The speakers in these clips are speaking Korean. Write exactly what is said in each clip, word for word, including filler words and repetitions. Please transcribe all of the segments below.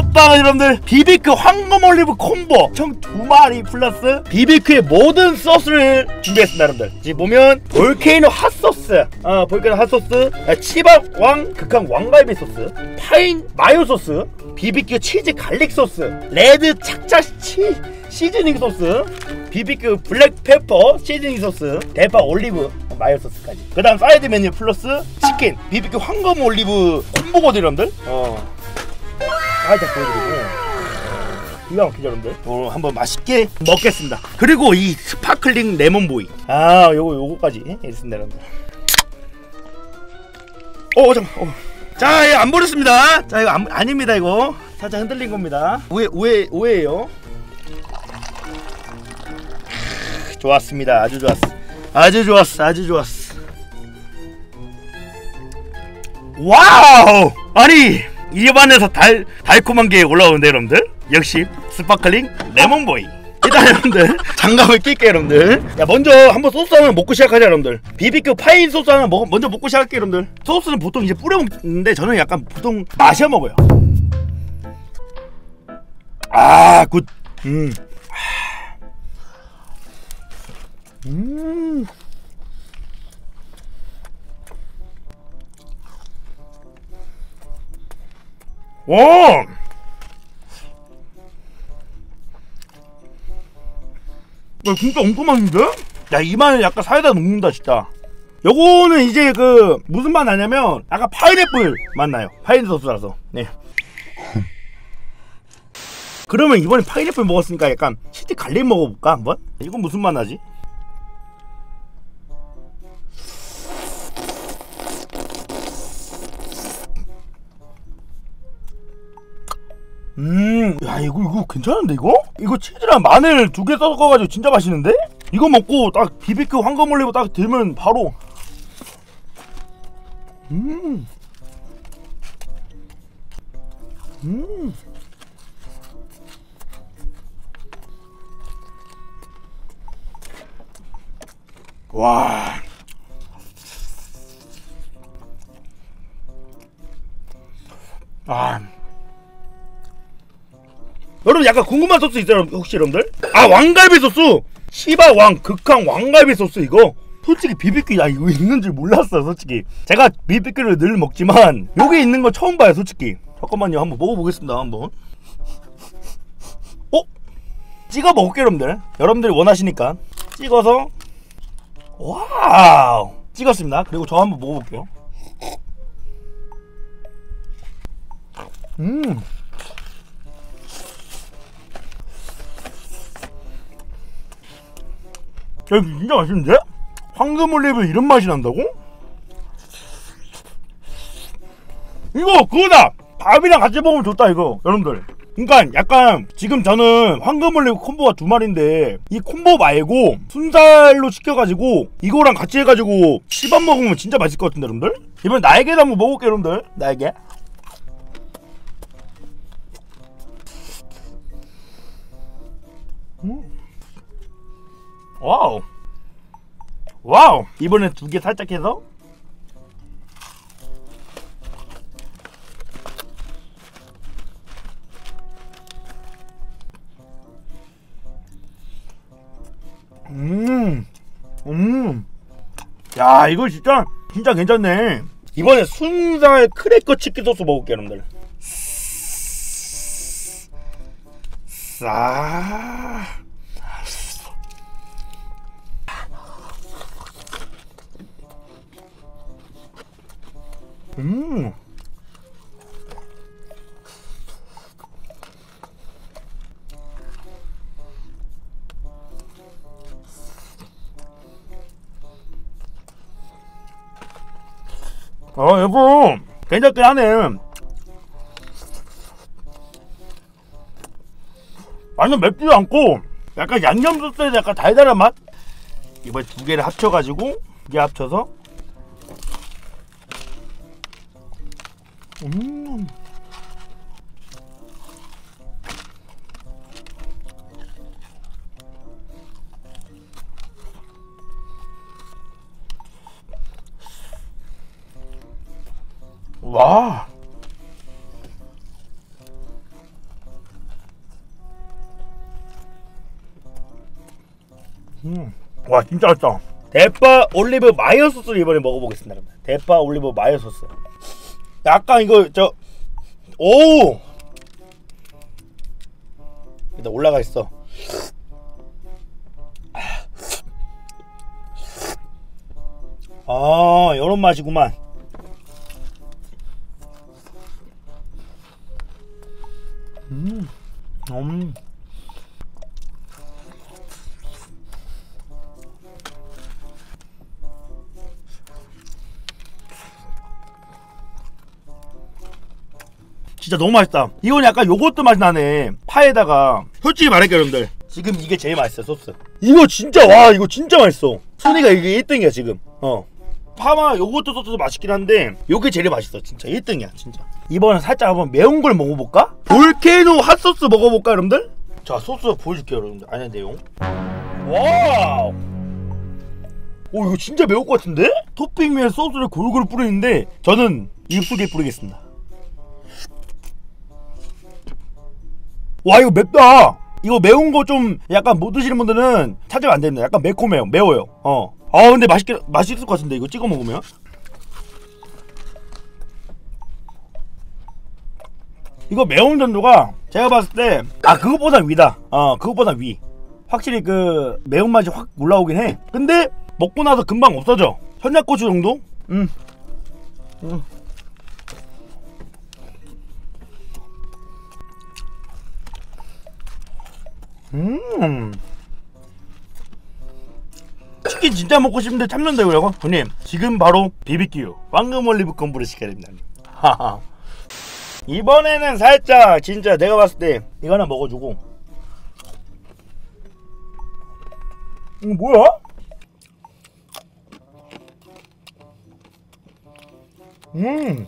치밥빵은 여러분들 비비큐 황금 올리브 콤보 총 두 마리 플러스 비비큐의 모든 소스를 준비했습니다. 여러분들 지금 보면 볼케이노 핫소스, 아 볼케이노 핫소스, 치밥왕 극한 왕갈비 소스, 파인마요소스, 비비큐 치즈갈릭소스, 레드착착시즈닝 소스, 비비큐 블랙페퍼시즈닝 소스, 대파올리브 마요소스까지. 그 다음 사이드 메뉴 플러스 치킨 비비큐 황금 올리브 콤보거든 여러분들. 어 살짝 보여드리고 기가 막히죠 여러분들. 오늘 한번 맛있게 먹겠습니다. 그리고 이 스파클링 레몬보이, 아 요거 요거까지 있습니다 여러분들. 오 잠깐만, 오. 자 이거 안 버렸습니다. 자 이거 안, 아닙니다. 이거 살짝 흔들린 겁니다. 오해 오해 오해예요. 좋았습니다. 아주 좋았어. 아주 좋았어, 아주 좋았어. 와우! 아니 입안에서 달 달콤한 게 올라오는데 여러분들 역시 스파클링 레몬보이. 일단 여러분들 장갑을 낄게요 여러분들. 야 먼저 한번 소스 하나 먹고 시작하자 여러분들. 비비큐 파인 소스 하나 먹, 먼저 먹고 시작할게요 여러분들. 소스는 보통 이제 뿌려 먹는데 저는 약간 보통 마셔 먹어요. 아 굿. 음. 음. 와! 야, 진짜 엄청 맛있는데? 야, 이 맛은 약간 사이다 녹는다, 진짜. 요거는 이제 그, 무슨 맛 나냐면, 약간 파인애플 맛 나요. 파인 소스라서. 네. 그러면 이번에 파인애플 먹었으니까 약간 치즈 갈릭 먹어볼까, 한번? 이건 무슨 맛 나지? 음, 야 이거 이거 괜찮은데 이거? 이거 치즈랑 마늘 두 개 섞어가지고 진짜 맛있는데? 이거 먹고 딱 비비큐 황금 올리브 딱 들면 바로 음, 음, 와. 아 여러분 약간 궁금한 소스 있어요 혹시 여러분들? 아 왕갈비 소스! 치밥왕 극한 왕갈비 소스 이거 솔직히 비비큐 나 이거 있는 줄 몰랐어요 솔직히. 제가 비비큐를 늘 먹지만 여기 있는 거 처음 봐요 솔직히. 잠깐만요 한번 먹어보겠습니다 한번. 어? 찍어 먹을게요 여러분들. 여러분들이 원하시니까 찍어서. 와우! 찍었습니다. 그리고 저 한번 먹어볼게요. 음! 야, 이거 진짜 맛있는데? 황금올리브 이런 맛이 난다고? 이거 그거다! 밥이랑 같이 먹으면 좋다 이거 여러분들. 그러니까 약간 지금 저는 황금올리브 콤보가 두 마리인데 이 콤보 말고 순살로 시켜가지고 이거랑 같이 해가지고 치밥 먹으면 진짜 맛있을 것 같은데 여러분들? 이번에 날개도 한번 먹어볼게요 여러분들. 날개 음. 와우 와우. 이번엔 두 개 살짝 해서 음 음 야 이거 진짜 진짜 괜찮네. 이번에 순살 크래커 치킨 소스 먹을게요 여러분들. 싸 음. 아, 여보. 괜찮긴 하네. 완전 맵지도 않고 약간 양념 소스에 약간 달달한 맛? 이번에 두 개를 합쳐가지고 두 개 합쳐서 음. 와. 음. 와 진짜 맛있다. 대파 올리브 마요소스를 이번에 먹어보겠습니다. 여러분. 대파 올리브 마요소스. 약간 이거 저 오! 일단 올라가 있어. 아, 요런 맛이구만. 음. 음. 진짜 너무 맛있다. 이건 약간 요거트 맛이 나네. 파에다가. 솔직히 말할게요 여러분들, 지금 이게 제일 맛있어요. 소스 이거 진짜, 와 이거 진짜 맛있어. 순위가 이게 일 등이야 지금. 어 파마 요거트 소스도 맛있긴 한데 요게 제일 맛있어. 진짜 일 등이야 진짜. 이번엔 살짝 한번 매운 걸 먹어볼까? 볼케이노 핫소스 먹어볼까 여러분들? 자 소스 보여줄게요 여러분들. 안에 내용. 와우. 오 이거 진짜 매울 것 같은데? 토핑 위에 소스를 골고루 뿌리는데 저는 입속에 뿌리겠습니다. 와 이거 맵다. 이거 매운 거 좀 약간 못 드시는 분들은 찾으면 안 됩니다. 약간 매콤해요. 매워요. 어. 아 근데 맛있게 맛있을 것 같은데 이거 찍어 먹으면. 이거 매운 정도가 제가 봤을 때 아 그것보다 위다. 어 그것보다 위. 확실히 그 매운맛이 확 올라오긴 해. 근데 먹고 나서 금방 없어져. 현약고추 정도? 음. 음. 음. 치킨 진짜 먹고 싶은데 참는다 이거라고? 형님 지금 바로 비비큐 황금 올리브 콤보를 시켜야 됩니다. 하하. 이번에는 살짝 진짜 내가 봤을 때 이거 하나 먹어주고. 이거 뭐야? 음.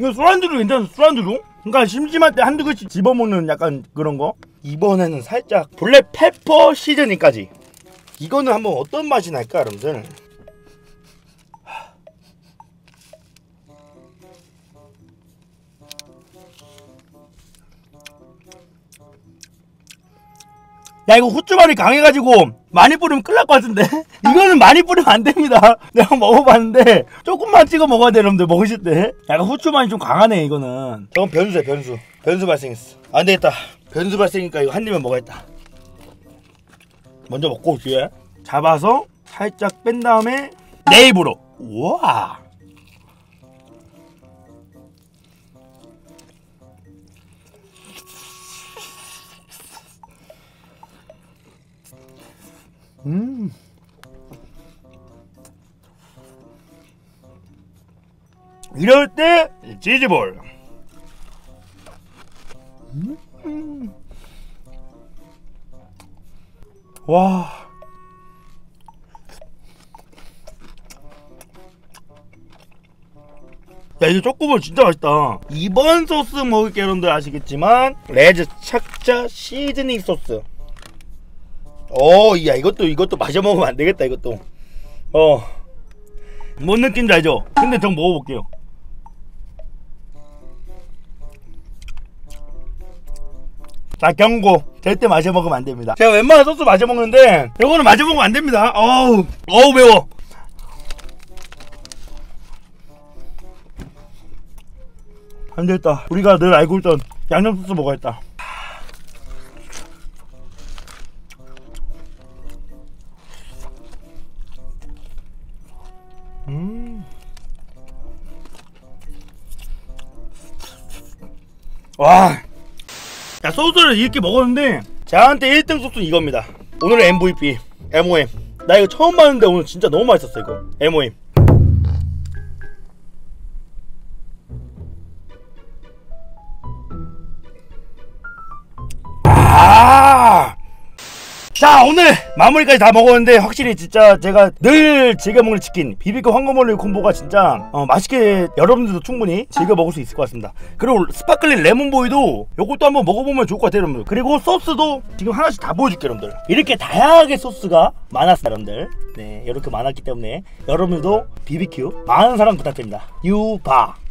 이거 술안주로 괜찮아. 술안주로? 그러니까 심심할 때 한두 글씩 집어먹는 약간 그런 거. 이번에는 살짝 블랙페퍼 시즈닝까지. 이거는 한번 어떤 맛이 날까 여러분들? 야 이거 후추발이 강해가지고 많이 뿌리면 큰일 날 것 같은데? 이거는 많이 뿌리면 안 됩니다. 내가 먹어봤는데 조금만 찍어 먹어야 돼 여러분들. 먹으실 때 약간 후추발이 좀 강하네. 이거는 저건 변수야 변수. 변수 발생했어. 안 되겠다. 변수 발생이니까 이거 한 입만 먹어야겠다. 먼저 먹고 올게요. 잡아서 살짝 뺀 다음에 내 입으로. 우와. 음. 이럴 때 치즈볼. 음. 와. 야 이거 초코볼 진짜 맛있다. 이번 소스 먹을게 여러분들. 아시겠지만 레드착착시즈닝 소스. 오, 야 이것도 이것도 마셔 먹으면 안 되겠다 이것도. 어, 뭔 느낌인지 알죠? 근데 전 먹어볼게요. 자 경고. 절대 마셔 먹으면 안 됩니다. 제가 웬만한 소스 마셔 먹는데 이거는 마셔 먹으면 안 됩니다. 어우, 어우 매워. 안 됐다. 우리가 늘 알고 있던 양념 소스 먹어야겠다. 음. 와. 야, 소스를 이렇게 먹었는데 저한테 일 등 소스는 이겁니다. 오늘의 엠브이피 엠오엠. 나 이거 처음 봤는데 오늘 진짜 너무 맛있었어 이거. 엠오엠. 아! 자 오늘 마무리까지 다 먹었는데 확실히 진짜 제가 늘 즐겨 먹는 치킨 비비큐 황금 올리브 콤보가 진짜 어, 맛있게 여러분들도 충분히 즐겨 먹을 수 있을 것 같습니다. 그리고 스파클링 레몬보이도 요것도 한번 먹어보면 좋을 것 같아요 여러분들. 그리고 소스도 지금 하나씩 다 보여줄게요 여러분들. 이렇게 다양하게 소스가 많았어요 여러분들. 네 이렇게 많았기 때문에 여러분들도 비비큐 많은 사랑 부탁드립니다. 유바.